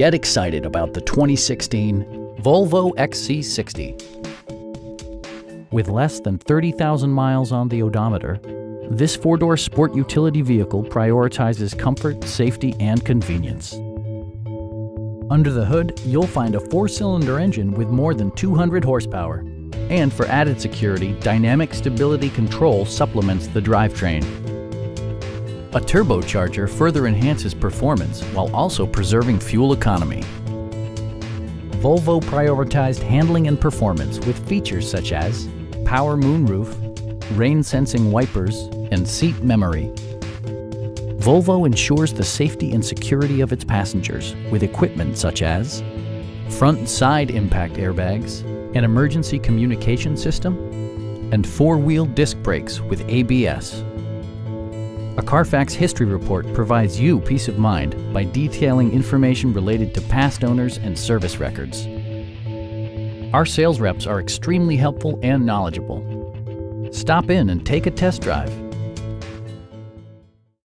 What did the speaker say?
Get excited about the 2016 Volvo XC60. With less than 30,000 miles on the odometer, this four-door sport utility vehicle prioritizes comfort, safety, and convenience. Under the hood, you'll find a four-cylinder engine with more than 200 horsepower. And for added security, Dynamic Stability Control supplements the drivetrain. A turbocharger further enhances performance while also preserving fuel economy. Volvo prioritized handling and performance with features such as power moonroof, rain-sensing wipers, and seat memory. Volvo ensures the safety and security of its passengers with equipment such as front and side impact airbags, an emergency communication system, and four-wheel disc brakes with ABS. A Carfax history report provides you peace of mind by detailing information related to past owners and service records. Our sales reps are extremely helpful and knowledgeable. Stop in and take a test drive.